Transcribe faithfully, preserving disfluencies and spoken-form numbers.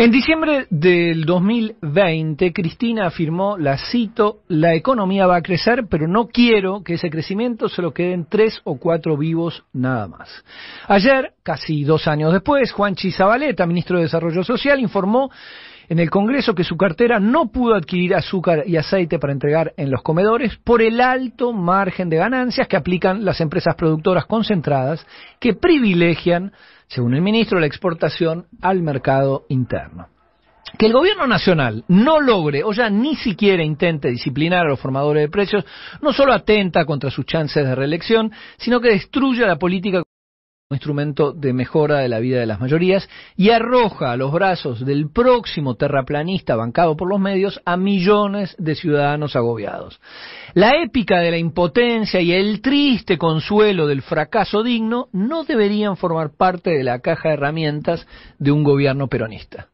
En diciembre del dos mil veinte, Cristina afirmó, la cito, la economía va a crecer, pero no quiero que ese crecimiento se lo queden tres o cuatro vivos nada más. Ayer, casi dos años después, Juan Zabaleta, ministro de Desarrollo Social, informó en el Congreso que su cartera no pudo adquirir azúcar y aceite para entregar en los comedores por el alto margen de ganancias que aplican las empresas productoras concentradas que privilegian, según el ministro, la exportación al mercado interno. Que el gobierno nacional no logre o ya ni siquiera intente disciplinar a los formadores de precios no solo atenta contra sus chances de reelección, sino que destruye la política instrumento de mejora de la vida de las mayorías y arroja a los brazos del próximo terraplanista bancado por los medios a millones de ciudadanos agobiados. La épica de la impotencia y el triste consuelo del fracaso digno no deberían formar parte de la caja de herramientas de un gobierno peronista.